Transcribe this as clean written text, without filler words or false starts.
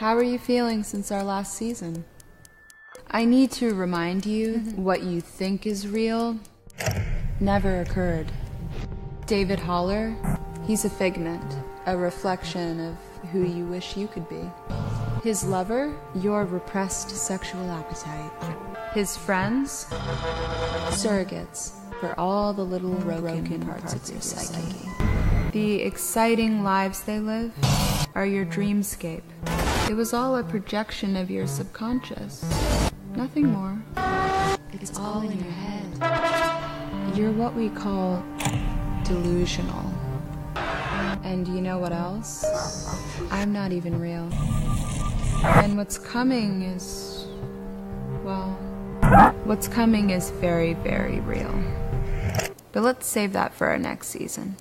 How are you feeling since our last season? I need to remind you, what you think is real never occurred. David Haller, he's a figment, a reflection of who you wish you could be. His lover, your repressed sexual appetite. His friends, surrogates for all the little broken parts of your psyche. The exciting lives they live are your dreamscape. It was all a projection of your subconscious. Nothing more. It's all in your head. You're what we call delusional. And you know what else? I'm not even real. And what's coming is... well... what's coming is very, very real. But let's save that for our next season.